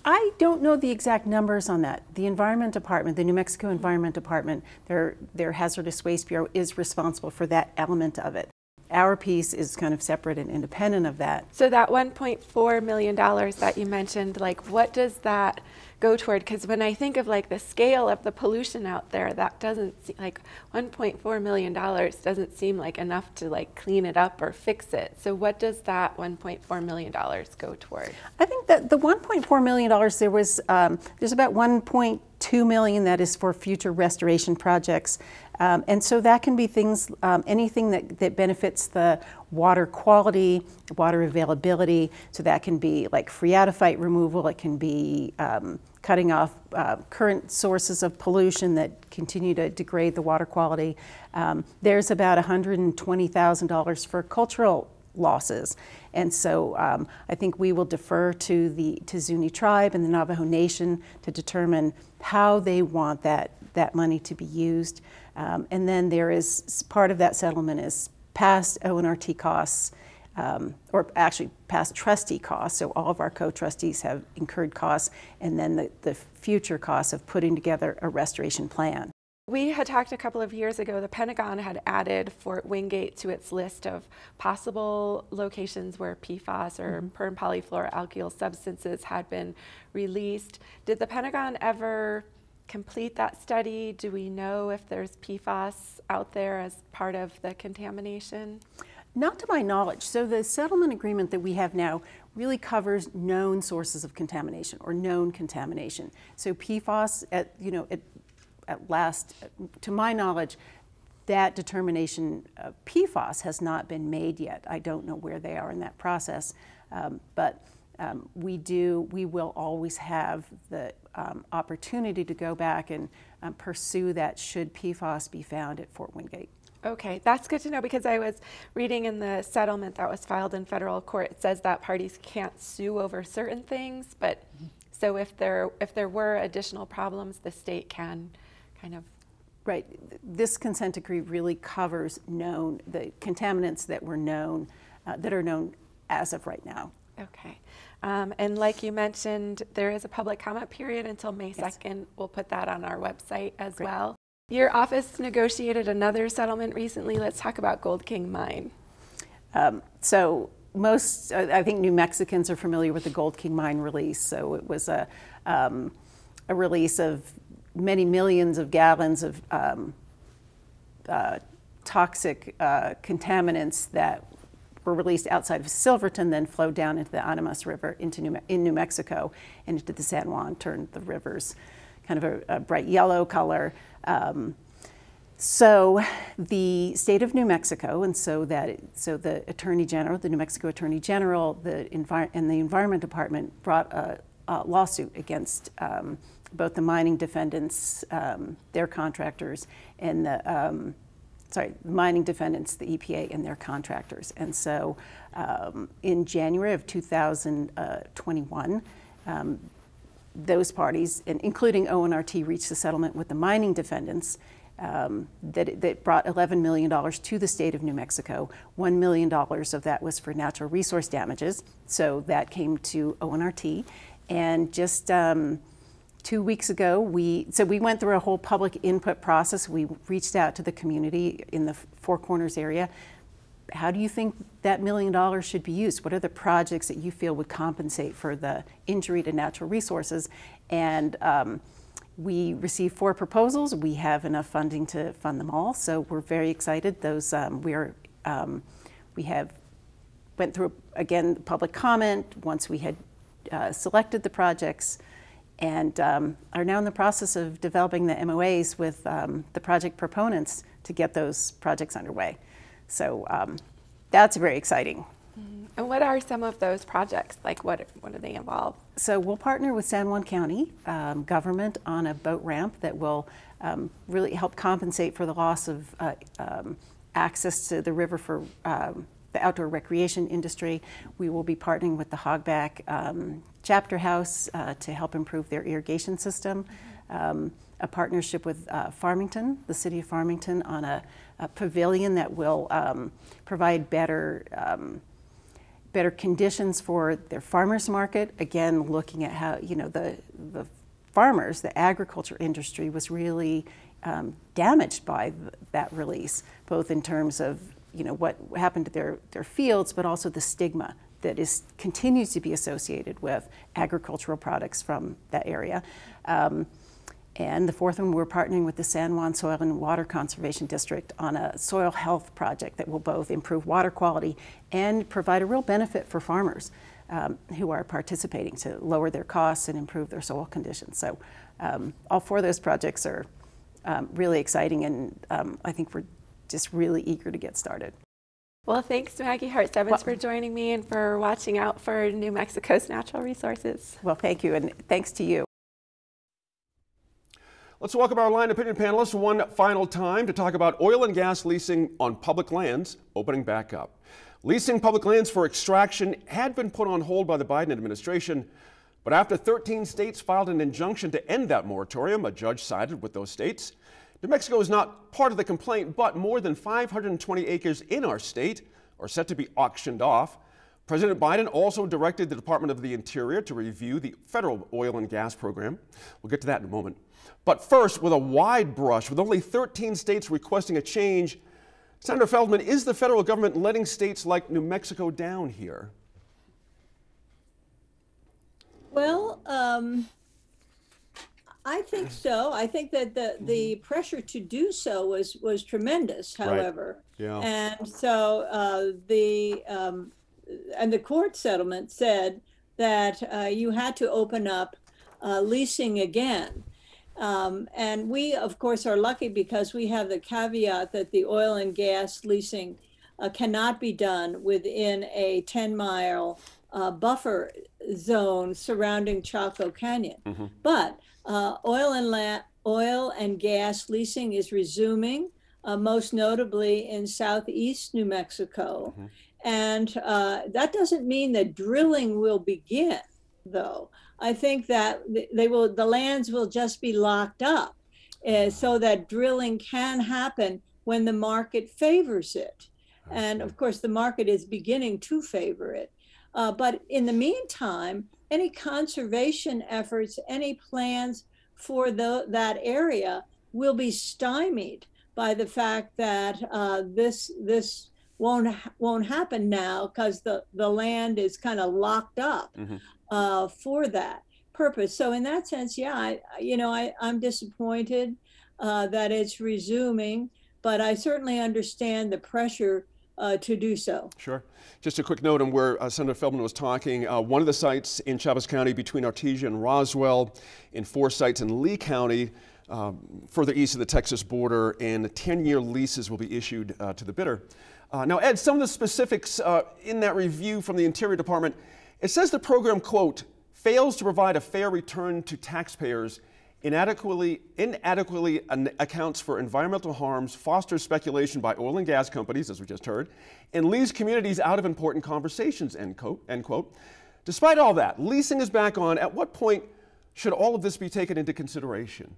I don't know the exact numbers on that. The Environment Department, the New Mexico Environment Department, their, their Hazardous Waste Bureau is responsible for that element of it. Our piece is kind of separate and independent of that. So that one point four million dollars that you mentioned, like what does that go toward? Because when I think of like the scale of the pollution out there, that doesn't seem like one point four million dollars doesn't seem like enough to like clean it up or fix it. So what does that one point four million dollars go toward? I think that the one point four million dollars, there was, um, there's about one point two million dollars that is for future restoration projects. Um, and so that can be things, um, anything that, that benefits the water quality, water availability. So that can be like phreatophyte removal, it can be um, cutting off uh, current sources of pollution that continue to degrade the water quality. Um, there's about one hundred twenty thousand dollars for cultural losses. And so um, I think we will defer to the to Zuni tribe and the Navajo Nation to determine how they want that, that money to be used. Um, and then there is, part of that settlement is past O N R T costs, um, or actually past trustee costs. So all of our co-trustees have incurred costs, and then the, the future costs of putting together a restoration plan. We had talked a couple of years ago, the Pentagon had added Fort Wingate to its list of possible locations where P FAS or mm-hmm. per- and polyfluoroalkyl substances had been released. Did the Pentagon ever complete that study? Do we know if there's P FAS out there as part of the contamination? Not to my knowledge. So the settlement agreement that we have now really covers known sources of contamination or known contamination. So P FAS, at, you know, at At last, to my knowledge, that determination of P FAS has not been made yet. I don't know where they are in that process, um, but um, we do. We will always have the um, opportunity to go back and um, pursue that should P FAS be found at Fort Wingate. Okay, that's good to know, because I was reading in the settlement that was filed in federal court, it says that parties can't sue over certain things, but so if there if there were additional problems, the state can. Kind of. Right. This consent decree really covers known, the contaminants that were known, uh, that are known as of right now. Okay. Um, and like you mentioned, there is a public comment period until May second. Yes. We'll put that on our website as Great. Well. Your office negotiated another settlement recently. Let's talk about Gold King Mine. Um, so most, uh, I think New Mexicans are familiar with the Gold King Mine release. So it was a, um, a release of many millions of gallons of um, uh, toxic uh, contaminants that were released outside of Silverton, then flowed down into the Animas River into New, in New Mexico and into the San Juan, turned the rivers kind of a, a bright yellow color. Um, so the state of New Mexico, and so that so the Attorney General, the New Mexico Attorney General, the envi and the Environment Department brought a, a lawsuit against um, both the mining defendants, um, their contractors, and the, um, sorry, the mining defendants, the E P A, and their contractors. And so um, in January of two thousand twenty-one, um, those parties, and including O N R T, reached a settlement with the mining defendants um, that, that brought eleven million dollars to the state of New Mexico. one million dollars of that was for natural resource damages, so that came to O N R T. And just, um, Two weeks ago, we, so we went through a whole public input process. We reached out to the community in the Four Corners area. How do you think that million dollars should be used? What are the projects that you feel would compensate for the injury to natural resources? And um, We received four proposals. We have enough funding to fund them all, so we're very excited. Those um, we are um, we have went through again public comment once we had uh, selected the projects, and um, are now in the process of developing the M O As with um, the project proponents to get those projects underway. So um, that's very exciting. And what are some of those projects? Like what, what do they involve? So we'll partner with San Juan County um, government on a boat ramp that will um, really help compensate for the loss of uh, um, access to the river for um, the outdoor recreation industry. We will be partnering with the Hogback um, Chapter House uh, to help improve their irrigation system. Um, a partnership with uh, Farmington, the city of Farmington, on a, a pavilion that will um, provide better um, better conditions for their farmers market. Again, looking at how, you know, the, the farmers, the agriculture industry was really um, damaged by th that release, both in terms of, you know, what happened to their, their fields, but also the stigma that is continues to be associated with agricultural products from that area. Um, and the fourth one, we're partnering with the San Juan Soil and Water Conservation District on a soil health project that will both improve water quality and provide a real benefit for farmers um, who are participating to lower their costs and improve their soil conditions. So um, all four of those projects are um, really exciting, and um, I think we're just really eager to get started. Well, thanks, Maggie Hart-Stebbins, well, for joining me and for watching out for New Mexico's natural resources. Well, thank you, and thanks to you. Let's welcome our line opinion panelists one final time to talk about oil and gas leasing on public lands opening back up. Leasing public lands for extraction had been put on hold by the Biden administration, but after thirteen states filed an injunction to end that moratorium, a judge sided with those states. New Mexico is not part of the complaint, but more than five hundred twenty acres in our state are set to be auctioned off. President Biden also directed the Department of the Interior to review the federal oil and gas program. We'll get to that in a moment. But first, with a wide brush, with only thirteen states requesting a change, Senator Feldman, is the federal government letting states like New Mexico down here? Well, um, I think so. I think that the, the pressure to do so was, was tremendous, however. Right. Yeah. And so uh, the... Um, and the court settlement said that uh, you had to open up uh, leasing again. Um, and we, of course, are lucky because we have the caveat that the oil and gas leasing uh, cannot be done within a ten mile uh, buffer zone surrounding Chaco Canyon. Mm-hmm. But uh, oil and la oil and gas leasing is resuming, uh, most notably in southeast New Mexico. Mm-hmm. And uh, that doesn't mean that drilling will begin, though. I think that they will, the lands will just be locked up uh, so that drilling can happen when the market favors it. And of course, the market is beginning to favor it. Uh, but in the meantime, any conservation efforts, any plans for the, that area will be stymied by the fact that uh, this, this, won't won't happen now because the, the land is kind of locked up. Mm-hmm. uh, for that purpose. So in that sense, yeah, I, you know, I, I'm disappointed uh, that it's resuming, but I certainly understand the pressure uh, to do so. Sure. Just a quick note on where uh, Senator Feldman was talking. Uh, one of the sites in Chaves County between Artesia and Roswell, and four sites in Lee County, um, further east of the Texas border, and ten year leases will be issued uh, to the bidder. Uh, now, Ed, some of the specifics uh, in that review from the Interior Department, it says the program, quote, fails to provide a fair return to taxpayers, inadequately, inadequately accounts for environmental harms, fosters speculation by oil and gas companies, as we just heard, and leaves communities out of important conversations, end quote. End quote. Despite all that, leasing is back on. At what point should all of this be taken into consideration?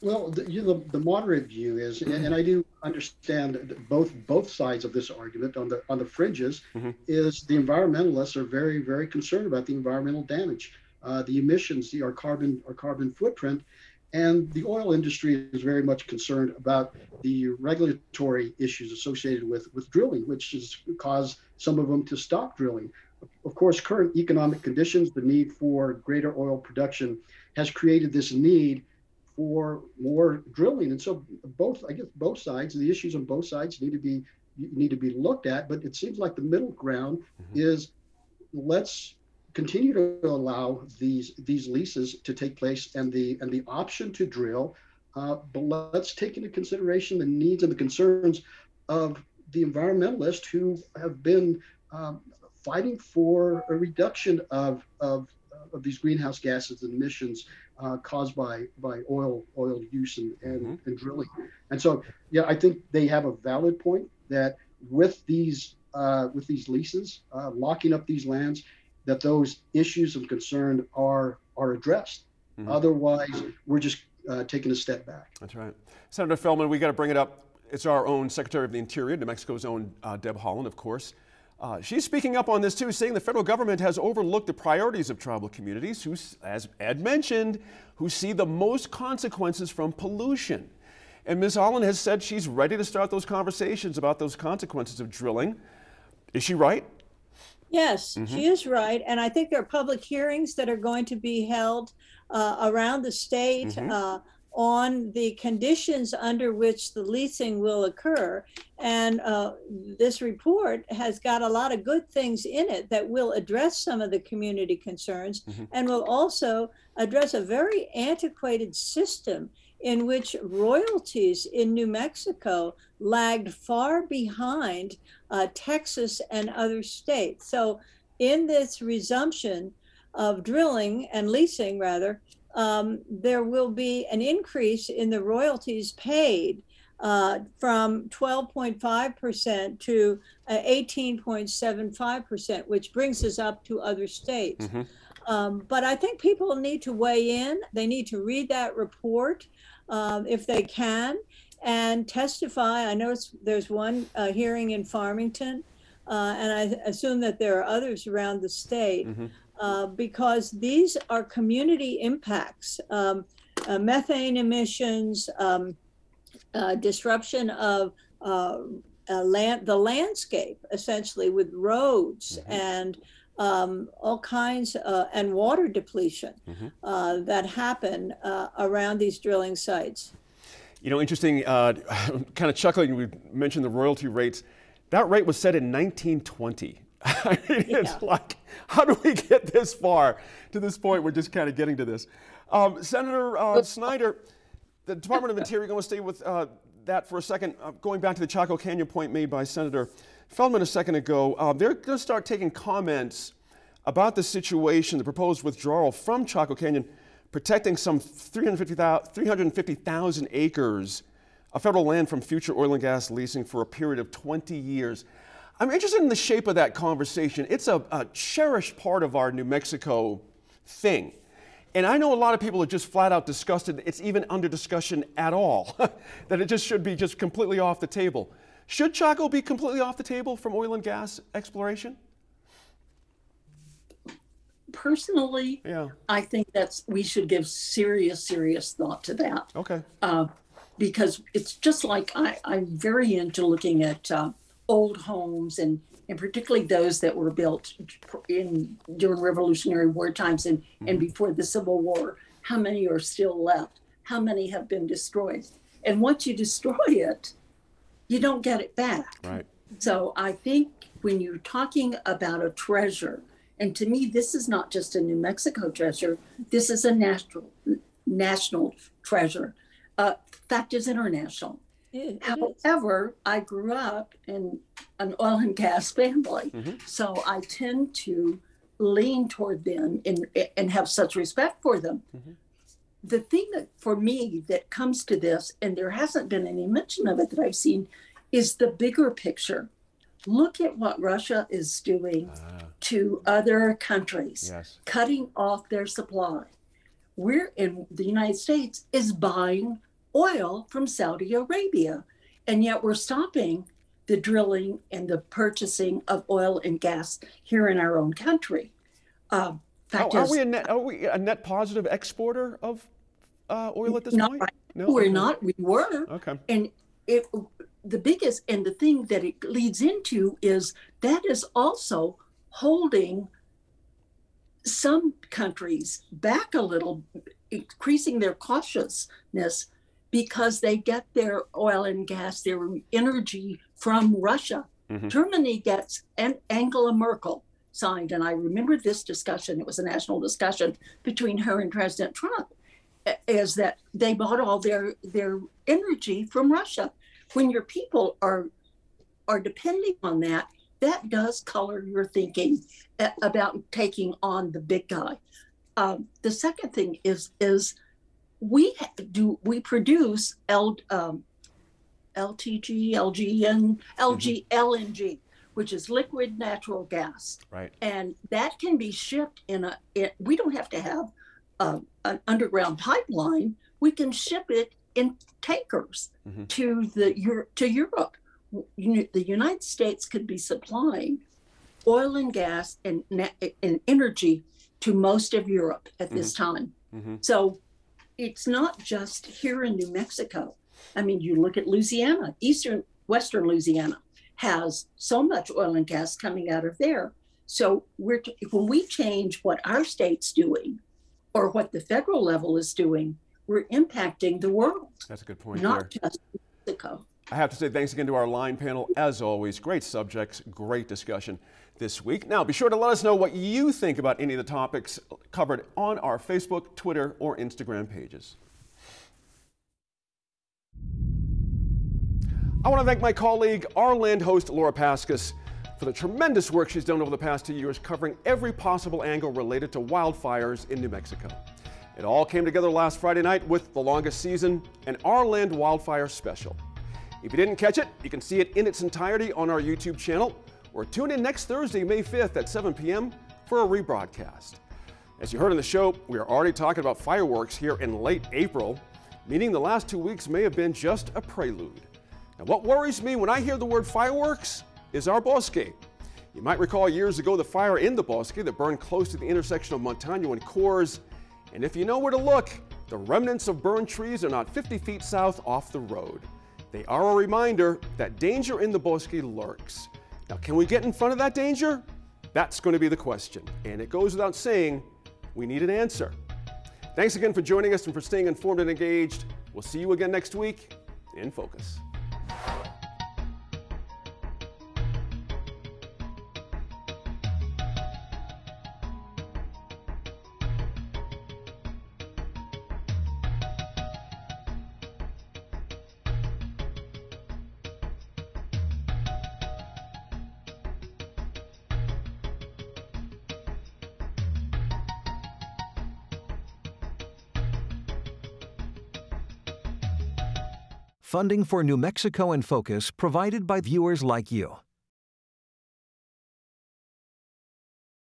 Well, the, you know, the moderate view is, and, and I do understand both both sides of this argument. On the on the fringes, mm-hmm. is the environmentalists are very very concerned about the environmental damage, uh, the emissions, the our carbon our carbon footprint, and the oil industry is very much concerned about the regulatory issues associated with with drilling, which has caused some of them to stop drilling. Of course, current economic conditions, the need for greater oil production has created this need for more drilling. And so both, I guess both sides, the issues on both sides need to be need to be looked at, but it seems like the middle ground mm-hmm. is let's continue to allow these these leases to take place and the and the option to drill, uh, but let's take into consideration the needs and the concerns of the environmentalists who have been um, fighting for a reduction of, of of these greenhouse gases and emissions uh, caused by by oil oil use and and, mm-hmm. and drilling. And so, yeah, I think they have a valid point that with these uh, with these leases, uh, locking up these lands, that those issues of concern are are addressed. Mm-hmm. Otherwise, we're just uh, taking a step back. That's right, Senator Feldman. We got to bring it up. It's our own Secretary of the Interior, New Mexico's own uh, Deb Haaland, of course. Uh, she's speaking up on this too, saying the federal government has overlooked the priorities of tribal communities who, as Ed mentioned, who see the most consequences from pollution. And Miz Haaland has said she's ready to start those conversations about those consequences of drilling. Is she right? Yes, mm-hmm. she is right. And I think there are public hearings that are going to be held uh, around the state mm-hmm. uh, on the conditions under which the leasing will occur. And uh, this report has got a lot of good things in it that will address some of the community concerns mm-hmm. and will also address a very antiquated system in which royalties in New Mexico lagged far behind uh, Texas and other states. So in this resumption of drilling and leasing, rather, Um, there will be an increase in the royalties paid uh, from twelve point five percent to eighteen point seven five percent, which brings us up to other states. Mm-hmm. um, but I think people need to weigh in. They need to read that report um, if they can and testify. I know it's, there's one uh, hearing in Farmington, uh, and I assume that there are others around the state. Mm-hmm. Uh, because these are community impacts, um, uh, methane emissions, um, uh, disruption of uh, uh, land, the landscape, essentially, with roads mm-hmm. and um, all kinds, uh, and water depletion mm-hmm. uh, that happen uh, around these drilling sites. You know, interesting, uh, kind of chuckling, we mentioned the royalty rates. That rate was set in nineteen twenty. I mean, yeah. It's like, how do we get this far? To this point, we're just kind of getting to this. Um, Senator uh, Snyder, the Department of Interior, going to stay with uh, that for a second. Uh, going back to the Chaco Canyon point made by Senator Feldman a second ago, uh, they're going to start taking comments about the situation, the proposed withdrawal from Chaco Canyon, protecting some three hundred fifty thousand acres of federal land from future oil and gas leasing for a period of twenty years. I'm interested in the shape of that conversation. It's a, a cherished part of our New Mexico thing. And I know a lot of people are just flat out disgusted. It's even under discussion at all, that it just should be just completely off the table. Should Chaco be completely off the table from oil and gas exploration? Personally, yeah. I think that's, we should give serious, serious thought to that. Okay. Uh, because it's just like, I, I'm very into looking at uh, old homes, and, and particularly those that were built in during Revolutionary War times and, mm-hmm. and before the Civil War. How many are still left? How many have been destroyed? And once you destroy it, you don't get it back. Right. So I think when you're talking about a treasure, and to me, this is not just a New Mexico treasure, this is a national, national treasure. Uh, fact is international. It However, is. I grew up in an oil and gas family, mm-hmm. so I tend to lean toward them and, and have such respect for them. Mm-hmm. The thing that for me that comes to this, and there hasn't been any mention of it that I've seen, is the bigger picture. Look at what Russia is doing ah. to other countries, yes. cutting off their supply. We're in the United States is buying oil from Saudi Arabia, and yet we're stopping the drilling and the purchasing of oil and gas here in our own country. Uh, fact oh, are, is, we a net, are we a net positive exporter of uh, oil at this not point? Right. No, we're okay. not. We were. Okay. And if the biggest and the thing that it leads into is that is also holding some countries back a little, increasing their cautiousness, because they get their oil and gas, their energy from Russia. Mm-hmm. Germany gets an Angela Merkel signed. And I remember this discussion. It was a national discussion between her and President Trump, is that they bought all their, their energy from Russia. When your people are, are depending on that, that does color your thinking about taking on the big guy. Um, the second thing is, is we do, we produce L, um, L T G, L G N, L G, mm-hmm. L N G, which is liquid natural gas. Right. And that can be shipped in a, it, we don't have to have a, an underground pipeline. We can ship it in tankers, mm-hmm. to the, to Europe. The United States could be supplying oil and gas and, and energy to most of Europe at this mm-hmm. time. Mm-hmm. So it's not just here in New Mexico. I mean, you look at Louisiana, eastern, western Louisiana has so much oil and gas coming out of there. So we're t- when we change what our state's doing or what the federal level is doing, we're impacting the world. That's a good point. Not there. Just New Mexico. I have to say thanks again to our line panel, as always. Great subjects, great discussion this week. Now, be sure to let us know what you think about any of the topics covered on our Facebook, Twitter, or Instagram pages. I want to thank my colleague, our land host, Laura Paskus, for the tremendous work she's done over the past two years covering every possible angle related to wildfires in New Mexico. It all came together last Friday night with The Longest Season, an Our Land Wildfire Special. If you didn't catch it, you can see it in its entirety on our YouTube channel, or tune in next Thursday, May fifth at seven p m for a rebroadcast. As you heard on the show, we are already talking about fireworks here in late April, meaning the last two weeks may have been just a prelude. Now, what worries me when I hear the word fireworks is our bosque. You might recall years ago the fire in the bosque that burned close to the intersection of Montano and Coors, and if you know where to look, the remnants of burned trees are not fifty feet south off the road. They are a reminder that danger in the bosque lurks. Now, can we get in front of that danger? That's going to be the question. And it goes without saying, we need an answer. Thanks again for joining us and for staying informed and engaged. We'll see you again next week in Focus. Funding for New Mexico in Focus provided by viewers like you.